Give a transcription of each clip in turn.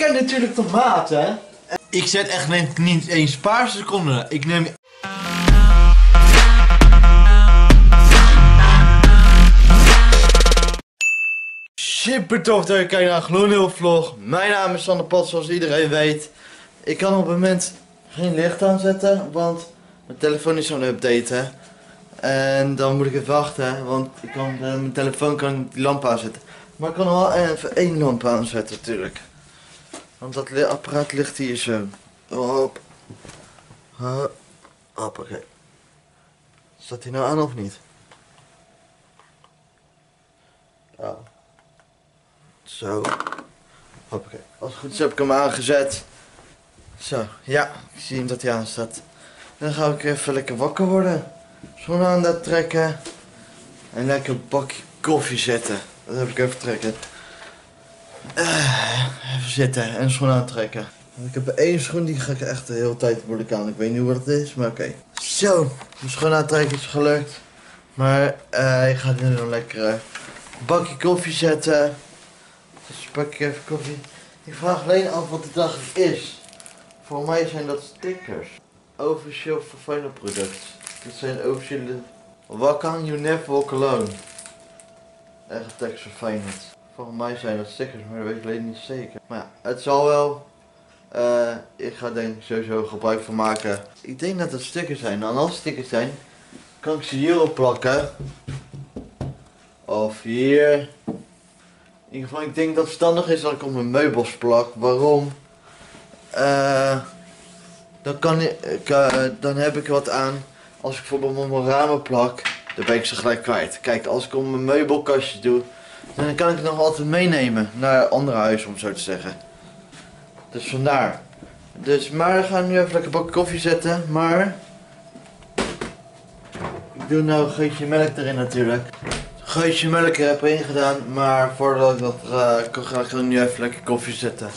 ken natuurlijk tomaten. Ik zet echt niet eens een paar seconden. Ik neem... Super tof dat je kijkt naar een gloednieuwe vlog. Mijn naam is Sander Pot, zoals iedereen weet. Ik kan op het moment geen licht aanzetten, want mijn telefoon is zo'n update, hè. En dan moet ik even wachten, want ik kan, mijn telefoon kan die lamp aanzetten. Maar ik kan wel even één lamp aanzetten natuurlijk. Want dat apparaat ligt hier zo. Hop. Hoppakee. Staat hij nou aan of niet? Ja. Zo. Hoppakee. Als het goed is heb ik hem aangezet. Zo, ja. Ik zie hem dat hij aan staat. Dan ga ik even lekker wakker worden. Schoenen aan dat trekken. En lekker een bakje koffie zetten. Dat heb ik even trekken. Even zitten en schoenen aantrekken. Ik heb één schoen, die ga ik echt de hele tijd moeilijk aan. Ik weet niet hoe dat is, maar oké. Zo, mijn schoenen aantrekken is gelukt. Maar ik ga nu een lekkere bakje koffie zetten. Dus pak ik even koffie. Ik vraag alleen af wat de dag is. Voor mij zijn dat stickers. Officieel voor Feyenoord products. Dit zijn officiële... What can you never walk alone? Echt tekst van Feyenoord. Volgens mij zijn dat stickers, maar dat weet ik alleen niet zeker. Maar ja, het zal wel. Ik ga denk ik sowieso gebruik van maken. Ik denk dat het stickers zijn. En als stickers zijn, kan ik ze hierop plakken. Of hier. In ieder geval, ik denk dat het verstandig is dat ik op mijn meubels plak. Waarom? Dan heb ik wat aan. Als ik bijvoorbeeld op mijn ramen plak, dan ben ik ze gelijk kwijt. Kijk, als ik op mijn meubelkastje doe, dan kan ik het nog altijd meenemen naar andere huizen, om zo te zeggen. Dus vandaar. Dus, maar we gaan nu even lekker bakje koffie zetten, maar... Ik doe nou een geutje melk erin natuurlijk. Een geutje melk heb ik erin gedaan, maar voordat ik dat ga ik nu even lekker koffie zetten.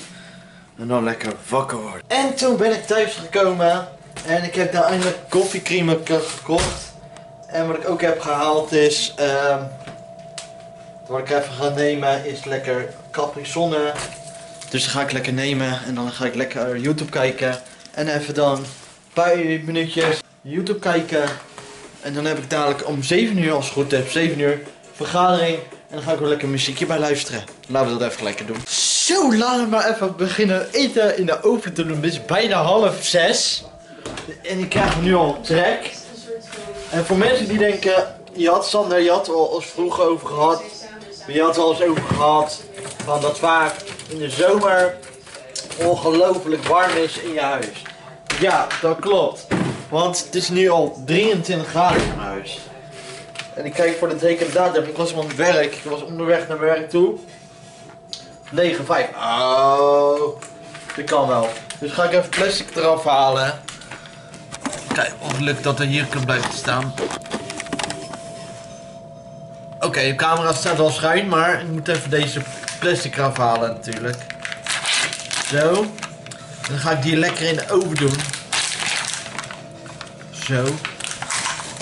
En dan lekker wakker worden. En toen ben ik thuis gekomen. En ik heb nou eindelijk koffiecreme gekocht. En wat ik ook heb gehaald is, wat ik even ga nemen is lekker Capri-Sonne. Dus die ga ik lekker nemen en dan ga ik lekker YouTube kijken. En even dan een paar minuutjes YouTube kijken. En dan heb ik dadelijk om 7 uur, als het goed is, 7 uur vergadering. En dan ga ik weer lekker muziekje bij luisteren. Laten we dat even lekker doen. Zo, laten we maar even beginnen eten in de oven te doen. Het is bijna 5:30. En ik krijg nu al trek. En voor mensen die denken, Sander, je had er al eens vroeger over gehad. Maar je had er al eens over gehad van dat vaak in de zomer ongelooflijk warm is in je huis. Ja, dat klopt. Want het is nu al 23 graden in mijn huis. En ik kijk voor de datum. Ik was aan het werk. Ik was onderweg naar mijn werk toe. 9:05. Oh, dat kan wel. Dus ga ik even plastic eraf halen. Kijk, ongeluk dat er hier kan blijven staan. Oké, de camera staat wel schuin, maar ik moet even deze plastic eraf halen natuurlijk. Zo. En dan ga ik die lekker in de oven doen. Zo.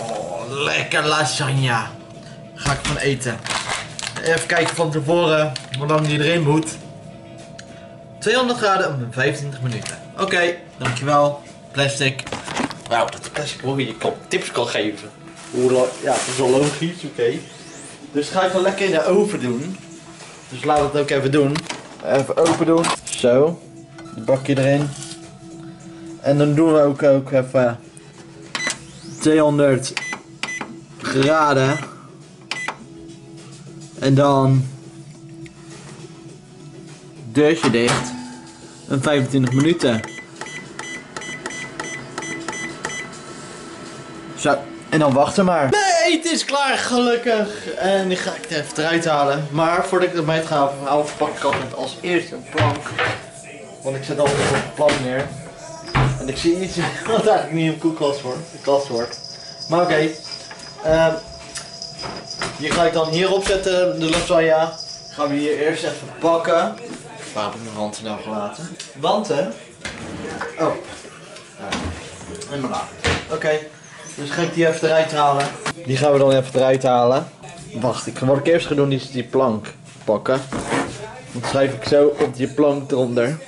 Oh, lekker lasagne. Ga ik van eten. Even kijken van tevoren hoe lang die erin moet. 200 graden om 25 minuten. Oké, dankjewel. Plastic. Wauw, dat is plastic hoor, je kan tips kan geven. Ja, dat is wel logisch, oké. Dus ga ik wel lekker in de oven doen. Dus laat het ook even doen. Even open doen. Zo. De bakje erin. En dan doen we ook even 200 graden. En dan deurtje dicht. En 25 minuten. Zo. En dan wachten maar. Nee, het is klaar, gelukkig. En die ga ik er even eruit halen. Maar voordat ik dat bij het ga halen, pak ik altijd als eerste een plank. Want ik zet altijd op een plank neer. En ik zie iets wat eigenlijk niet in koelkast wordt. Maar oké. Hier ga ik dan hierop zetten, de lasagne. Gaan we hier eerst even bakken. Waar heb ik mijn wanten nou gelaten? Wanten? Oh. En mijn laag. Oké. Dus ga ik die even eruit halen. Die gaan we dan even eruit halen. Wacht, wat ik eerst ga doen is die plank pakken. Dat schrijf ik zo op je plank eronder.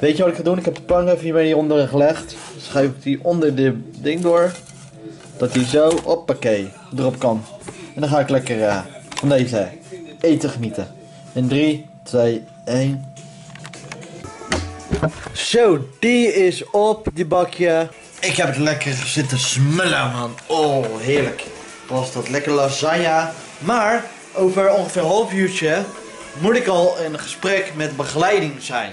Weet je wat ik ga doen? Ik heb de plank even hiermee hieronder gelegd. Dan schuif ik die onder de ding door. Dat die zo, hoppakee, erop kan. En dan ga ik lekker van deze eten genieten. In 3, 2, 1. Zo, die is op, die bakje. Ik heb het lekker zitten smullen, man. Oh, heerlijk. Was dat lekker lasagne. Maar over ongeveer een half uurtje moet ik al in gesprek met begeleiding zijn.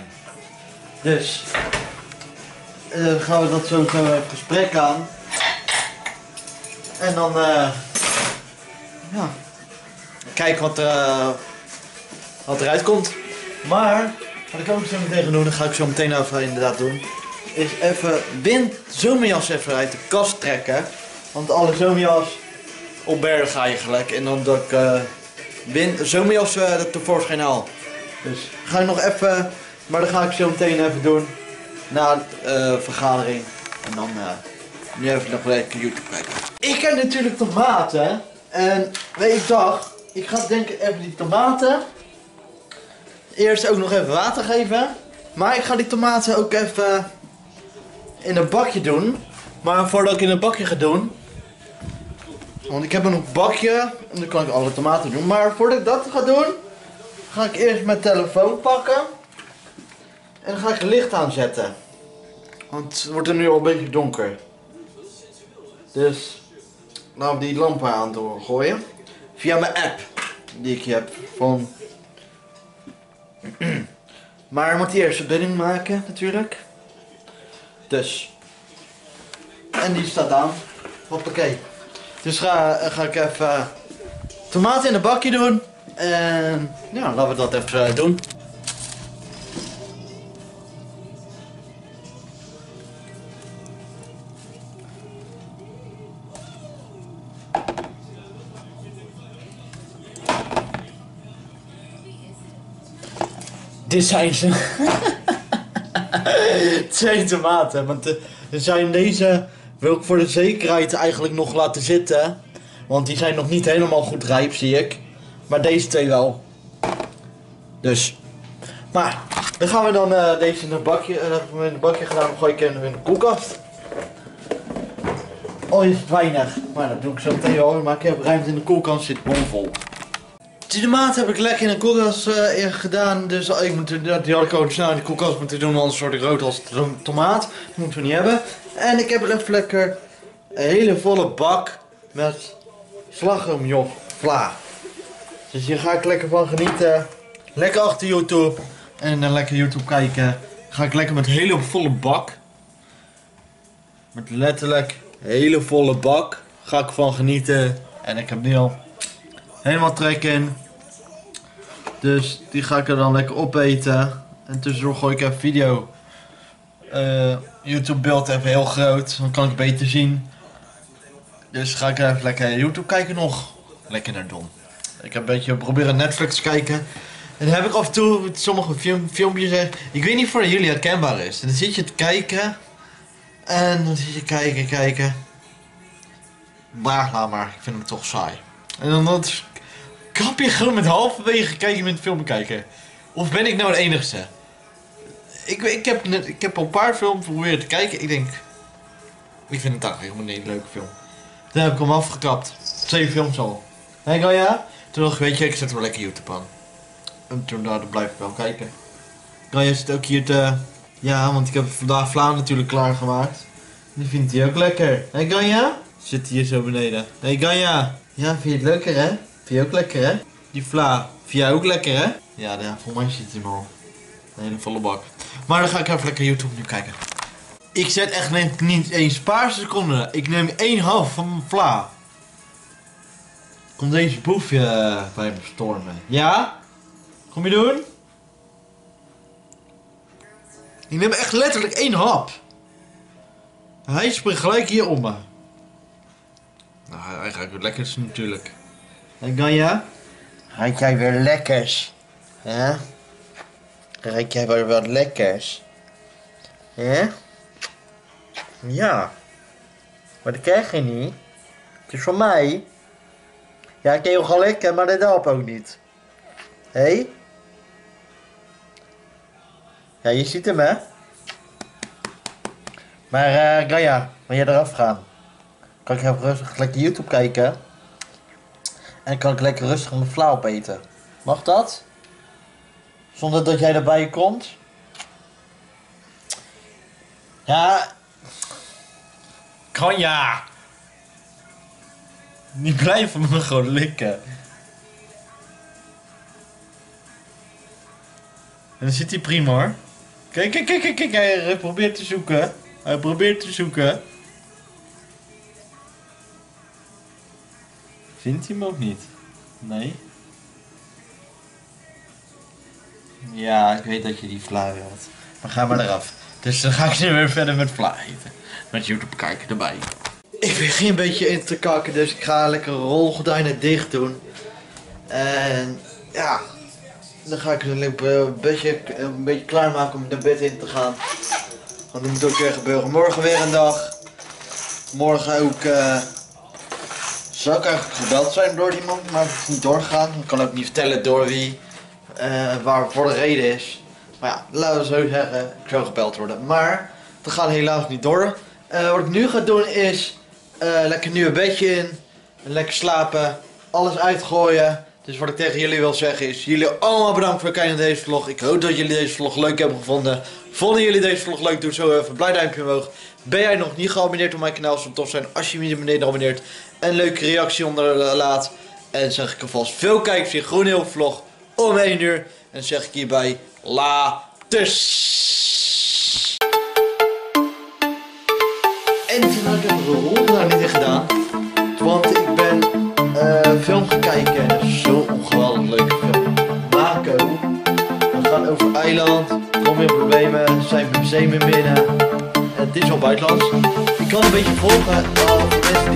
Dus gaan we dat zo het gesprek aan. En dan ja, kijk wat eruit komt. Maar wat ik ook zo meteen ga doen, dat ga ik zo meteen even inderdaad doen, is even zomerjas even uit de kast trekken. Want alle zomerjas op bergen ga je gelijk. En dan dat ik zomerjas tevoorschijn haal. Dus ga ik nog even, maar dat ga ik zo meteen even doen na de vergadering. En dan nu even nog lekker YouTube kijken. Ik heb natuurlijk tomaten. En weet ik dacht, ik ga denk ik even die tomaten eerst ook nog even water geven. Maar ik ga die tomaten ook even in een bakje doen. Maar voordat ik in een bakje ga doen, want ik heb een bakje en dan kan ik alle tomaten doen. Maar voordat ik dat ga doen, ga ik eerst mijn telefoon pakken. En dan ga ik het licht aanzetten. Want het wordt er nu al een beetje donker. Dus laten we die lampen aan doorgooien. Via mijn app die ik heb van. Maar ik moet die eerst een dunning maken natuurlijk. Dus. En die staat aan. Hoppakee. Dus ga ik even tomaten in een bakje doen. En ja, laten we dat even doen. Dit zijn ze. 2 tomaten. Want er zijn deze, wil ik voor de zekerheid eigenlijk nog laten zitten. Want die zijn nog niet helemaal goed rijp, zie ik. Maar deze 2 wel. Dus. Maar, dan gaan we dan deze in een bakje. Dat heb ik in een bakje gedaan. Dan gooi ik hem in de koelkast. Oh, is het weinig. Maar dat doe ik zo meteen wel. Maar ik heb ruimte in de koelkast, zit bomvol. Die tomaten heb ik lekker in de koelkast gedaan, dus die had ik ook snel in de koelkast moeten doen, anders word ik rood als tomaat. Dat moeten we niet hebben. En ik heb er even lekker een hele volle bak met slagroomjofla. Dus hier ga ik lekker van genieten. Lekker achter YouTube en dan lekker YouTube kijken. Ga ik lekker met een hele volle bak. Met letterlijk een hele volle bak ga ik van genieten. En ik heb nu al helemaal trek in. Dus die ga ik er dan lekker opeten. En tussendoor gooi ik even video. YouTube beeld even heel groot. Dan kan ik beter zien. Dus ga ik er even lekker YouTube kijken nog. Lekker naar dom. Ik heb een beetje proberen Netflix te kijken. En dan heb ik af en toe sommige filmpjes. Ik weet niet of jullie herkenbaar is. En dan zit je te kijken. En dan zit je kijken. Maar laat maar. Ik vind hem toch saai. En dan dat kap je gewoon met halverwege kijken met film kijken. Of ben ik nou de enigste? Ik heb al een paar films proberen te kijken. Ik denk, ik vind het eigenlijk helemaal niet een leuke film. Daar heb ik hem afgekapt. 2 films al. Denk al ja? Toen dacht ik, weet je, ik zet wel lekker YouTube aan. En toen daar blijf ik wel kijken. Ganja zit ook hier te. Ja, want ik heb vandaag vla natuurlijk klaargemaakt. Die vindt hij ook lekker. Hé Ganja? Zit hier zo beneden. Hé Ganja! Ja, vind je het lekker hè? Vind je ook lekker hè? Die vla, vind jij ook lekker hè? Ja, voor mij zit hij hem al. Een hele volle bak. Maar dan ga ik even lekker YouTube nu kijken. Ik zet echt niet eens een paar seconden. Ik neem 1/2 van mijn vla. Komt deze boefje bij me stormen? Ja? Kom je doen? Ik neem echt letterlijk 1 hap. Hij springt gelijk hier om me. Nou, hij gaat weer lekkers natuurlijk. En Ganja? Ruik jij weer lekkers? Ja? Ruik jij weer wat lekkers? Ja? Ja. Maar dat krijg je niet. Het is voor mij. Ja, ik kan heel gaan lekker, maar dat helpt ook niet. Hé? Hey? Ja, je ziet hem, hè? Maar Ganja, wil jij eraf gaan? Kan ik even rustig lekker YouTube kijken? En dan kan ik lekker rustig mijn vla opeten. Mag dat? Zonder dat jij erbij komt? Ja. Ganja! Die blijven me gewoon likken. En dan zit hij prima hoor. Kijk, kijk, kijk, kijk, hij probeert te zoeken. Hij probeert te zoeken. Vindt hij hem ook niet? Nee. Ja, ik weet dat je die vla wilt. Maar ga maar eraf. Dus dan ga ik nu weer verder met vla eten. Met YouTube kijken erbij. Ik begin een beetje in te kakken, dus ik ga lekker rolgordijnen dicht doen. En ja, dan ga ik een beetje klaarmaken om naar bed in te gaan. Want dat moet ook weer gebeuren. Morgen weer een dag. Morgen ook zou ik eigenlijk gebeld zijn door iemand, maar het is niet doorgegaan. Ik kan ook niet vertellen door wie, waarvoor de reden is. Maar ja, laten we zo zeggen, ik zou gebeld worden. Maar dat gaat helaas niet door. Wat ik nu ga doen is lekker nu een bedje in, lekker slapen, alles uitgooien. Dus wat ik tegen jullie wil zeggen is, jullie allemaal bedankt voor het kijken naar deze vlog. Ik hoop dat jullie deze vlog leuk hebben gevonden. Vonden jullie deze vlog leuk, doe zo even een blauw duimpje omhoog. Ben jij nog niet geabonneerd op mijn kanaal, zou het tof zijn als je me beneden abonneert. Een leuke reactie onderlaat. En zeg ik alvast veel kijkplezier, groen heel vlog om 1 uur. En dan zeg ik hierbij, laters. En toen had ik even de rol daar niet in gedaan, want ik ben film gaan kijken en zo'n ongeweldig leuke film. Mako, we gaan over eiland, kom weer problemen, zijn museum binnen. Het is al buitenlands. Ik kan een beetje volgen,